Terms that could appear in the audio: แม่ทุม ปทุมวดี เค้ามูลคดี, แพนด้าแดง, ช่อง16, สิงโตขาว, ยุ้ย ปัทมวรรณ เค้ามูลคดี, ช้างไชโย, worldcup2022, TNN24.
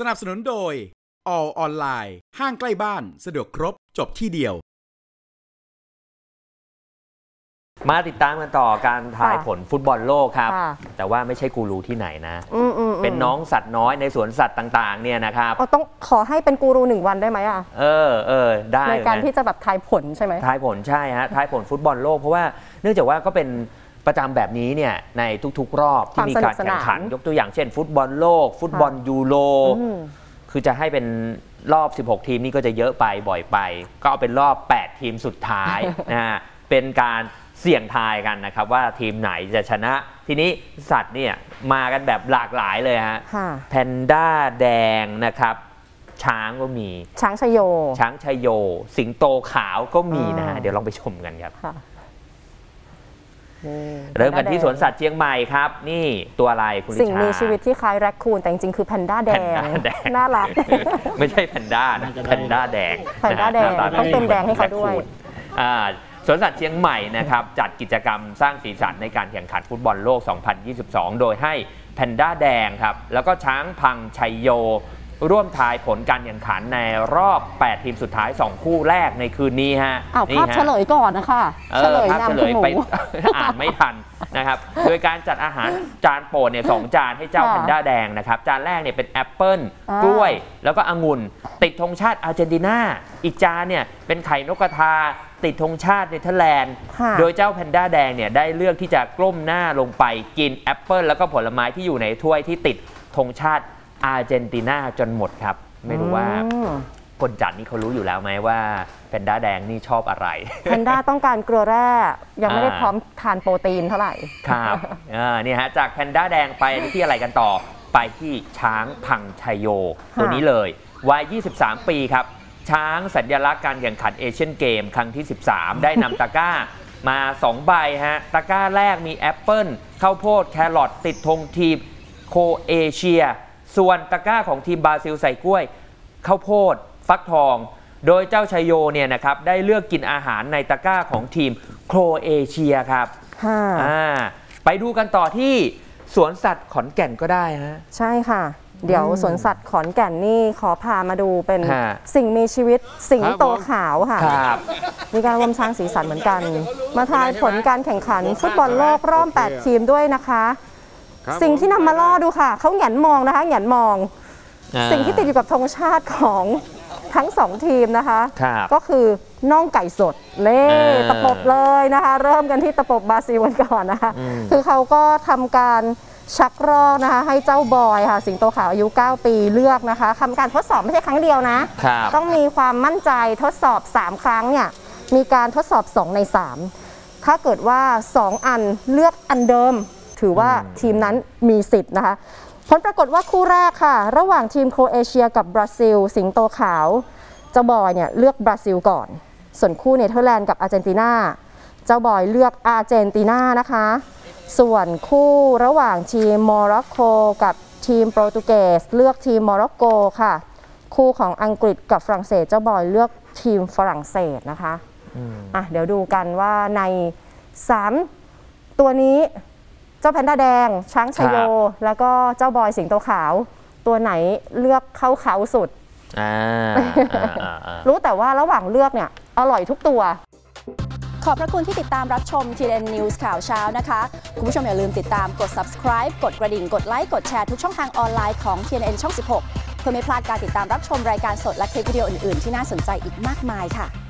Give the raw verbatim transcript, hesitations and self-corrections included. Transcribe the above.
สนับสนุนโดย All ออนไลน์ห้างใกล้บ้านสะดวกครบจบที่เดียวมาติดตามกันต่อการทายผลฟุตบอลโลกครับแต่ว่าไม่ใช่กูรูที่ไหนนะเป็นน้องสัตว์น้อยในสวนสัตว์ต่างๆเนี่ยนะครับต้องขอให้เป็นกูรูหนึ่งวันได้ไหมอ่ะเออเออได้ในการที่จะแบบทายผลใช่ไหมทายผลใช่ฮะทายผลฟุตบอลโลกเพราะว่าเนื่องจากว่าก็เป็นประจำแบบนี้เนี่ยในทุกๆรอบที่มีการแข่งขันยกตัวอย่างเช่นฟุตบอลโลกฟุตบอลยูโรคือจะให้เป็นรอบสิบหกทีมนี่ก็จะเยอะไปบ่อยไปก็เอาเป็นรอบแปดทีมสุดท้ายนะฮะเป็นการเสี่ยงทายกันนะครับว่าทีมไหนจะชนะทีนี้สัตว์เนี่ยมากันแบบหลากหลายเลยฮะแพนด้าแดงนะครับช้างก็มีช้างชโยช้างชโยสิงโตขาวก็มีนะเดี๋ยวลองไปชมกันครับเริ่มกันที่สวนสัตว์เชียงใหม่ครับนี่ตัวอะไรคุณลิชาสิ่งมีชีวิตที่คล้ายแร็คคูนแต่จริงๆคือแพนด้าแดงน่ารักไม่ใช่แพนด้าแพนด้าแดงแพนด้าแดงต้องเติมแดงให้เขาด้วยสวนสัตว์เชียงใหม่นะครับจัดกิจกรรมสร้างสีสันในการแข่งขันฟุตบอลโลก สองพันยี่สิบสอง โดยให้แพนด้าแดงครับแล้วก็ช้างพังชัยโยร่วมทายผลการแข่งขันในรอบแปดทีมสุดท้ายสองคู่แรกในคืนนี้ฮะเอาภาพเฉลยก่อนนะคะเฉลยนำคุณหนูอ่านไม่ทันนะครับโดยการจัดอาหารจานโปรดเนี่ยสองจานให้เจ้าแพนด้าแดงนะครับจานแรกเนี่ยเป็นแอปเปิ้ลกล้วยแล้วก็องุ่นติดธงชาติอาร์เจนตินาอีกจานเนี่ยเป็นไข่นกกระทาติดธงชาติเนเธอร์แลนด์โดยเจ้าแพนด้าแดงเนี่ยได้เลือกที่จะกล้มหน้าลงไปกินแอปเปิ้ลแล้วก็ผลไม้ที่อยู่ในถ้วยที่ติดธงชาติอาร์เจนตินาจนหมดครับไม่รู้ว่าคนจัดนี่เขารู้อยู่แล้วไหมว่าแพนด้าแดงนี่ชอบอะไรแพนด้าต้องการเกลือแร่ยังไม่ได้พร้อมทานโปรตีนเท่าไหร่ครับนี่ฮะจากแพนด้าแดงไปที่อะไรกันต่อไปที่ช้างพังชัยโยตัวนี้เลยวัยยี่สิบสามปีครับช้างสัญลักษณ์การแข่งขันเอเชียนเกมครั้งที่สิบสามได้นำตะกร้ามาสองใบฮะตะกร้าแรกมีแอปเปิ้ลข้าวโพดแครอทติดธงทีมโคเอเชียส่วนตะกร้าของทีมบราซิลใส่กล้วยข้าวโพดฟักทองโดยเจ้าชัยโยเนี่ยนะครับได้เลือกกินอาหารในตะกร้าของทีมโครเอเชียครับไปดูกันต่อที่สวนสัตว์ขอนแก่นก็ได้ฮะใช่ค่ะเดี๋ยวสวนสัตว์ขอนแก่นนี่ขอพามาดูเป็นสิ่งมีชีวิตสิงโตขาวค่ะมีการรวมช้างสีสันเหมือนกันมาทายผลการแข่งขันฟุตบอลโลกรอบแปดทีมด้วยนะคะสิ่งที่นำมาล่อดูค่ะเขาหยันมองนะคะหยันมองสิ่งที่ติดอยู่กับธงชาติของทั้งสองทีมนะคะก็คือน่องไก่สดเล่ตะปบเลยนะคะเริ่มกันที่ตะปบบราซิลวันก่อนนะคะคือเขาก็ทำการชักรอกนะคะให้เจ้าบอยค่ะสิงโตขาวอายุเก้าปีเลือกนะคะทำการทดสอบไม่ใช่ครั้งเดียวนะต้องมีความมั่นใจทดสอบสามครั้งเนี่ยมีการทดสอบสองในสามถ้าเกิดว่าสองอันเลือกอันเดิมถือว่าทีมนั้นมีสิทธิ์นะคะผลปรากฏว่าคู่แรกค่ะระหว่างทีมโครเอเชียกับบราซิลสิงโตขาวเจ้าบอยเนี่ยเลือกบราซิลก่อนส่วนคู่เนเธอร์แลนด์กับอาร์เจนตินาเจ้าบอยเลือกอาร์เจนตินานะคะส่วนคู่ระหว่างทีมโมร็อกโกกับทีมโปรตุเกสเลือกทีมโมร็อกโกค่ะคู่ของอังกฤษกับฝรั่งเศสเจ้าบอยเลือกทีมฝรั่งเศสนะคะอ่ะเดี๋ยวดูกันว่าในสามตัวนี้เจ้าแพนด้าแดงช้างชโยแล้วก็เจ้าบอยสิงโตขาวตัวไหนเลือกเข้าเขาสุดรู้แต่ว่าระหว่างเลือกเนี่ยอร่อยทุกตัวขอบพระคุณที่ติดตามรับชม ที เอ็น News ข่าวเช้านะคะคุณผู้ชมอย่าลืมติดตามกด subscribe กดกระดิ่งกดไลค์กดแชร์ทุกช่องทางออนไลน์ของ ที เอ็น ช่อง สิบหกเพื่อไม่พลาดการติดตามรับชมรายการสดและคลิปวิดีโออื่นๆที่น่าสนใจอีกมากมายค่ะ